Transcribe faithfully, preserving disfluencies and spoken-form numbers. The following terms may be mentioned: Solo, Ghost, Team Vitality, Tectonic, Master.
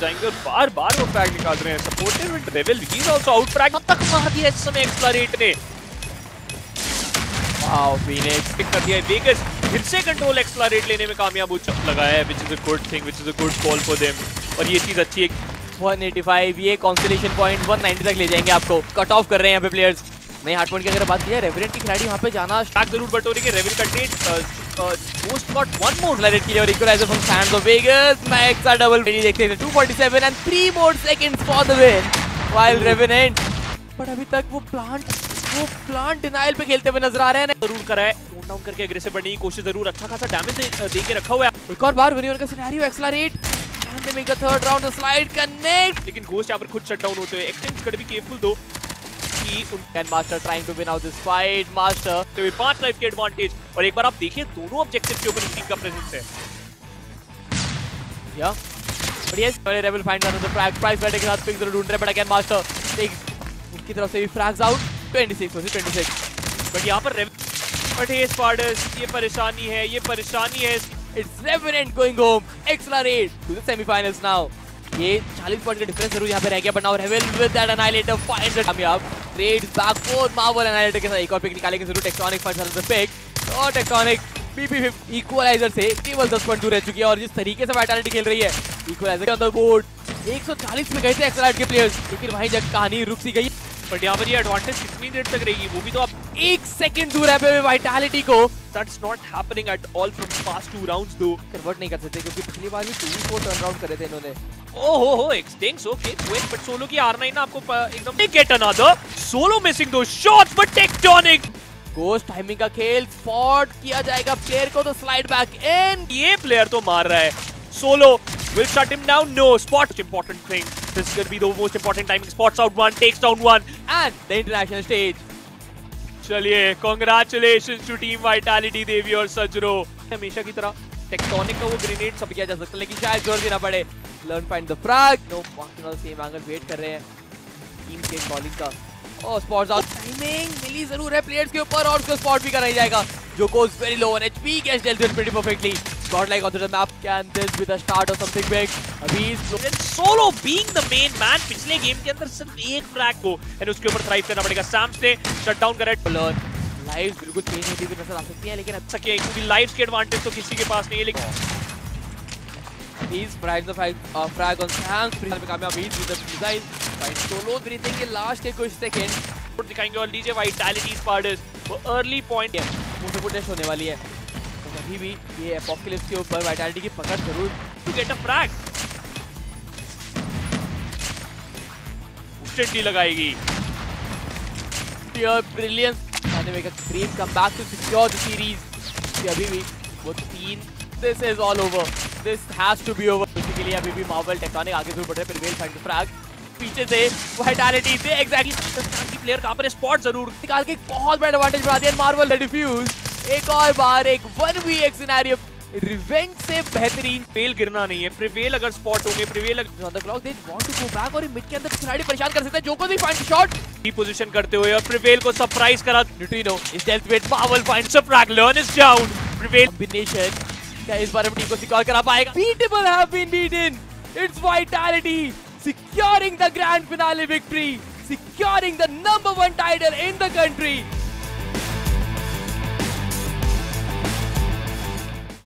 जाएंगे और बार बार वो फ्रैग निकाल रहे हैं। Supported with Revel he is also out, frag तक मार दिया इस समय एक्सप्लोरेट ने। वाओ, फिनिश पिक कर दिया वेगस, फिर से कंट्रोल एक्सप्लोरेट लेने में कामयाब हो लगा है, which is a good thing, which is a good call for them. और ये चीज अच्छी है। वन एटी फाइव ये कंसोलेशन पॉइंट वन नाइंटी तक ले जाएंगे आपको। कट ऑफ कर रहे हैं यहां पे प्लेयर्स। नहीं हार्ट पॉइंट की अगर बात की है, रेवेल की खिलाड़ी यहां पे जाना स्टार्ट जरूर बटोरी के रेवेल का trade Ghost got one more planet kill and equalizer from Sands of Vegas. Max are double ready देखते हैं two forty seven and three more seconds for the win. While Revenant, but अभी तक वो plant, वो plant denial पे खेलते हुए नजर आ रहे हैं। जरूर कराए, tone down करके aggressive बनने की कोशिश जरूर, अच्छा खासा damage दे के रखा हुआ है। एक और बार Venom का scenario accelerate, and they make a third round the slide connect. लेकिन Ghost यहाँ पर खुद shutdown होते हैं, extend कर भी careful दो। Can Master trying to win out this fight, Master तो ये पांच लाइफ के एडवांटेज और एक बार आप देखिए दोनों ऑब्जेक्टिव के ऊपर इनका प्रेजेंस है। या बट यस वाले rebel find out the frag price bat के साथ पिक जरूर ढूंढ रहे, बट अगेन मास्टर उनकी तरफ से भी frags out twenty six twenty six. But यहां पर बट ये स्पार्डस ये परेशानी है, ये परेशानी है। It's Revenant going home, accelerate to the semifinals now. ये चालीस पॉइंट का डिफरेंस जरूर यहां पे रह गया, but now रेवेल with that annihilator finds it. हम यहां रेड बैकफोर मार्वल एनालिटर के साथ एक और पिक निकालेंगे जरूर। टेक्टोनिक फर्स्ट वाला पिक और टेक्टोनिक पीपी इक्वलाइजर से केवल दस पॉइंट दूर रह चुकी है और जिस तरीके से वाइटैलिटी खेल रही है इक्वलाइजर ऑन द बोर्ड। एक सौ चालीस में गए थे एक्सलाइट के प्लेयर्स, लेकिन वहीं जब कहानी रुक सी गई। बट यहाँ पर ये एडवांटेज कितनी देर तक रहेगी वो भी तो आप एक सेकंड दूर है वाइटैलिटी को। That's not happening at all from past two rounds दो। कन्वर्ट नहीं कर सकते क्योंकि पिछली बार भी टू फोर टर्न राउंड करे थे इन्होंने। ओ हो हो एक्सटिंक्स ओके क्विक, बट सोलो की आर नहीं ना आपको एकदम गेट अनदर सोलो मिसिंग दो shots. But Tectonic ghost timing का खेल, स्पॉट किया जाएगा प्लेयर को तो स्लाइड बैक इन। ये प्लेयर तो मार रहा है solo. Will shut him down? No. Spot important thing. This could be the most important timing. Spots out one, takes down one, and the international stage. चलिए, congratulations to Team Vitality, देवी और सजरो। हमेशा की तरह टेक्टोनिक का वो grenade सब किया जा सकता है, लेकिन शायद जोर देना पड़े। Learn find the frag. No, walking on the same angle, wait कर रहे हैं टीम के कॉलिंग का। Oh, spots out. Timing मिली जरूर है प्लेयर्स के ऊपर और उसको स्पॉट भी कराया जाएगा। जो कोस very low on HP, catch dealt with pretty perfectly. Got like onto the map, can this be the start of something big? Abhi Solo being the main man, पिछले गेम के अंदर सिर्फ एक फ्रैग को और उसके ऊपर थ्राइव करना पड़ेगा। सैम्स ने शट डाउन करा है। लाइव्स बिल्कुल चेंज होती हुई नजर आ सकती है, लेकिन अच्छा किया क्योंकि लाइव्स के एडवांटेज तो किसी के पास नहीं है। लेकिन इस fried the frag on Sam's free में कामयाब हुई with the design fight solo breathing के लास्ट के कुछ सेकंड दिखाएंगे और डीजे वाइटैलिटी स्पार्डस वो अर्ली पॉइंट है मुझे पुश होने वाली है। अभी भी ये एपोकलिप्स के ऊपर वाइटैलिटी की पकड़ जरूर टू गेट अ फ्रैग उस्टेंटी लगाएगी प्योर ब्रिलियंस आने में का cream comeback to secure the series. अभी भी वो तीन this is all over, this has to be over. Basically अभी भी मार्वल टेक्टोनिक आगे जरूर बढ़ रहे हैं, फिर वेल फाइंड द फ्रैग पीछे से वाइटैलिटी से एग्जैक्टली की प्लेयर कहां पर स्पॉट जरूर निकाल के बहुत बड़ा एडवांटेज बढ़ा दिया मार्वल डिफ्यूज। एक और बार एक one v one scenario revenge से बेहतरीन। फेल गिरना नहीं है, प्रिवेल अगर स्पॉट होंगे Prevail on the clock they want to go back और मिड के अंदर खिलाड़ी परेशान कर सकता है। जो को भी फाइंड शॉट की पोजीशन करते हुए और प्रिवेल को सरप्राइज करा। न्यूट्रिनो इज डेल्ट विद पावल finds a frag, learn is down. Prevail combination क्या इस बार अपनी टीम को सिक्योर करा पाएगा? Beatable have been beaten, it's vitality securing the grand finale victory, securing the number one title in the country.